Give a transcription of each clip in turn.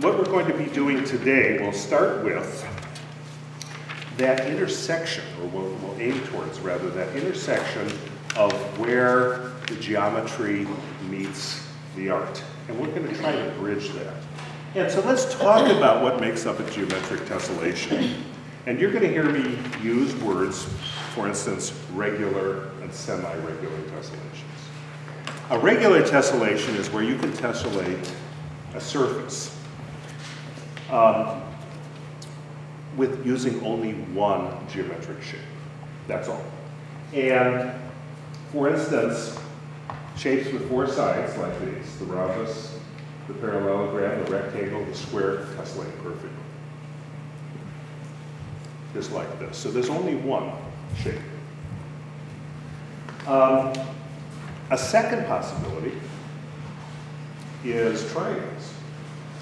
What we're going to be doing today, we'll start with that intersection, or we'll aim towards rather, that intersection of where the geometry meets the art. And we're going to try to bridge that. And so let's talk about what makes up a geometric tessellation. And you're going to hear me use words, for instance, regular and semi-regular tessellations. A regular tessellation is where you can tessellate a surface with using only one geometric shape. That's all. And for instance, shapes with four sides like these, the rhombus, the parallelogram, the rectangle, the square, tessellate perfectly. Just like this. So there's only one shape. A second possibility is triangles.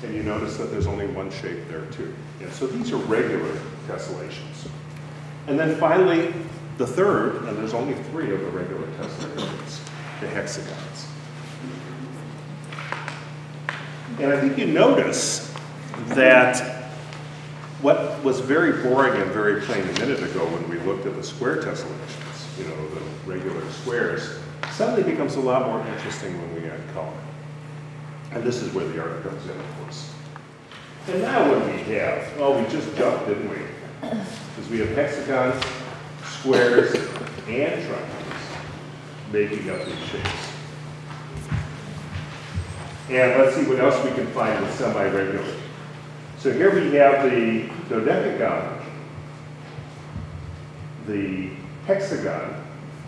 And you notice that there's only one shape there too. Yeah, so these are regular tessellations. And then finally, the third, and there's only three of the regular tessellations, the hexagons. And I think you notice that what was very boring and very plain a minute ago when we looked at the square tessellations, you know, the regular squares, suddenly becomes a lot more interesting when we add color. And this is where the art comes in, of course. And now what we have, oh, we just jumped, didn't we? Because we have hexagons, squares, and triangles making up these shapes. And let's see what else we can find with semi-regular. So here we have the dodecagon, the hexagon,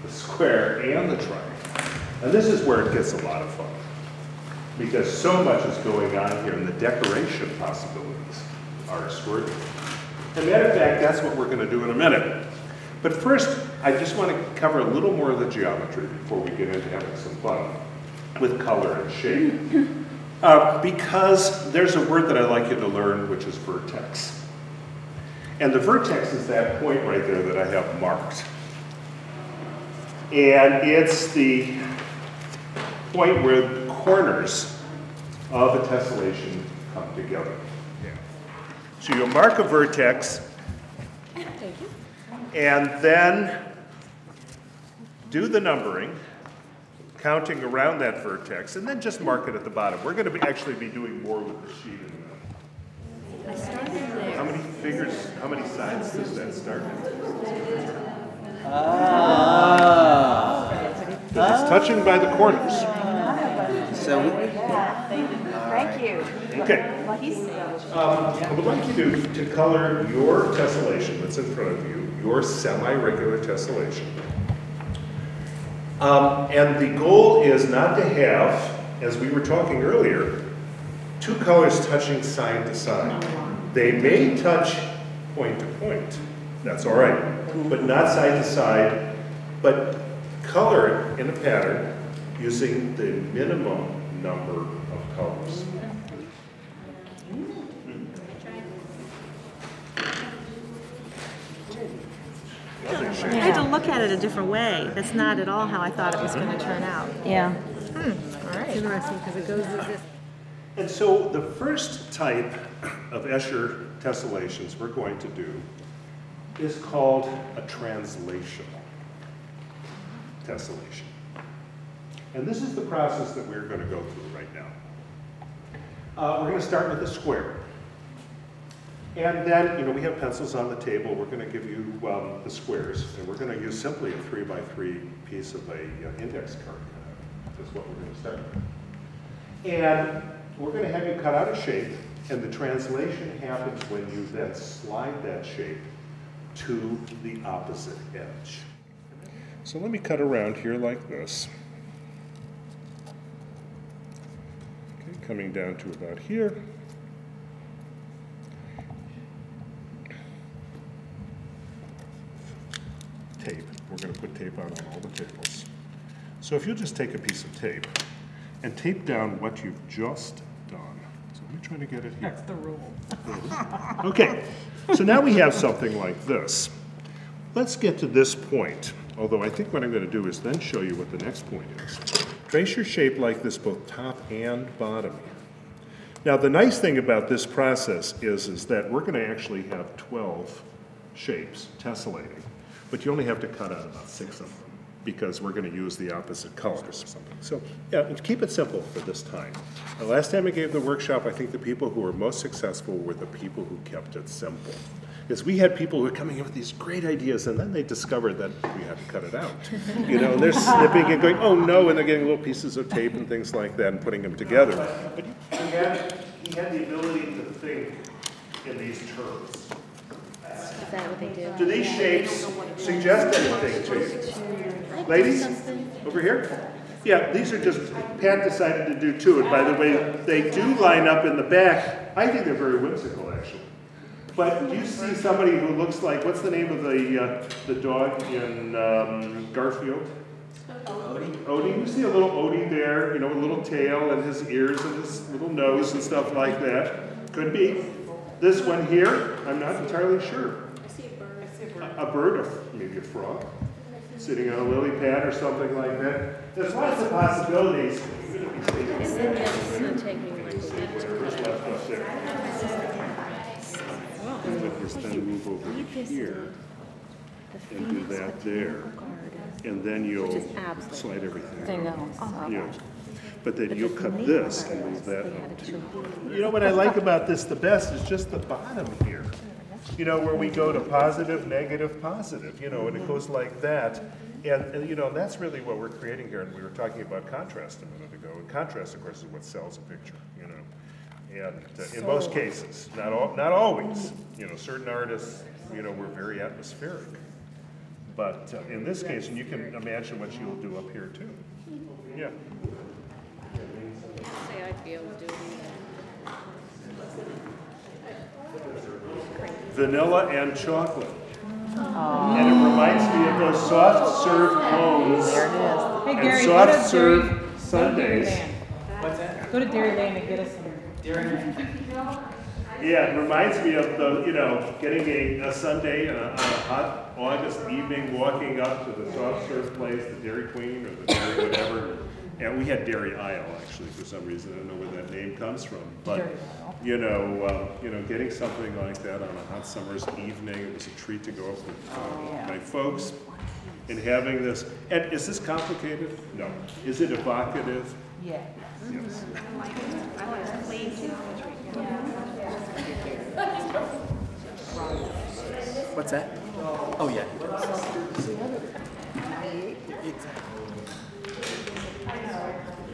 the square, and the triangle. And this is where it gets a lot of fun, because so much is going on here, and the decoration possibilities are extraordinary. As a matter of fact, that's what we're going to do in a minute. But first, I just want to cover a little more of the geometry before we get into having some fun with color and shape. Because there's a word that I'd like you to learn, which is vertex. And the vertex is that point right there that I have marked. And it's the point where the corners of a tessellation come together. Yeah. So you'll mark a vertex, and then do the numbering, counting around that vertex, and then just mark it at the bottom. We're going to be actually be doing more with the sheet in a minute. How many figures, how many sides does that start with? It's touching by the corners. So thank you. Okay. I would like you to color your tessellation that's in front of you, your semi-regular tessellation. And the goal is not to have, as we were talking earlier, two colors touching side to side. They may touch point to point. That's all right. But not side to side. But color it in a pattern using the minimum number of colors. I had to look at it a different way. That's not at all how I thought it was going to turn out. Yeah. All right. It's interesting because it goes with this. And so the first type of Escher tessellations we're going to do is called a translational tessellation. And this is the process that we're going to go through right now. We're going to start with a square. And then, you know, we have pencils on the table. We're going to give you the squares, and we're going to use simply a 3 by 3 piece of a index card. That's what we're going to start with. And we're going to have you cut out a shape, and the translation happens when you then slide that shape to the opposite edge. So let me cut around here like this. Okay, coming down to about here. Tape. We're going to put tape on all the tables. So if you'll just take a piece of tape and tape down what you've just done. So let me try to get it here. That's the rule. Okay. So now we have something like this. Let's get to this point. Although I think what I'm going to do is then show you what the next point is. Trace your shape like this, both top and bottom. Now, the nice thing about this process is that we're going to actually have 12 shapes tessellating, but you only have to cut out about 6 of them because we're going to use the opposite colors or something. So, yeah, keep it simple for this time. The last time I gave the workshop, I think the people who were most successful were the people who kept it simple. Because we had people who were coming up with these great ideas, and then they discovered that we had to cut it out. You know, and they're snipping and going, oh no, and they're getting little pieces of tape and things like that and putting them together. But he had the ability to think in these terms. Is that what they do? Do these shapes suggest anything to you? Ladies, over here? Yeah, these are just, Pat decided to do two, and by the way, they do line up in the back. I think they're very whimsical, actually. But you see somebody who looks like, what's the name of the dog in Garfield? Odie. Odie. You see a little Odie there, you know, a little tail and his ears and his little nose and stuff like that. Could be. This one here, I'm not entirely sure. I see a bird. Maybe a frog, sitting on a lily pad or something like that. There's lots of possibilities. You're going to be then move over here and do that there, and then you'll slide everything out. Yeah. But then you'll cut this and move that out too. You know what I like about this the best is just the bottom here, you know, where we go to positive, negative, positive, you know, and it goes like that. And you know, that's really what we're creating here, and we were talking about contrast a minute ago. And contrast, of course, is what sells a picture, you know. And in most cases, not always, you know, certain artists, you know, were very atmospheric. But in this case, and you can imagine what you'll do up here too. Yeah. Say I'd be able to do vanilla and chocolate. Aww. And it reminds me of those soft serve cones and soft serve sundaes. What's that? Go to Dairy Lane and get us some. Yeah, it reminds me of the, you know, getting a sundae on a hot August evening, walking up to the soft serve place, the Dairy Queen or the Dairy whatever. And we had Dairy Isle actually for some reason. I don't know where that name comes from, but you know, getting something like that on a hot summer's evening, it was a treat to go up with my folks and having this. And is this complicated? No. Is it evocative? Yeah. Yes. What's that? Oh, yeah. Exactly.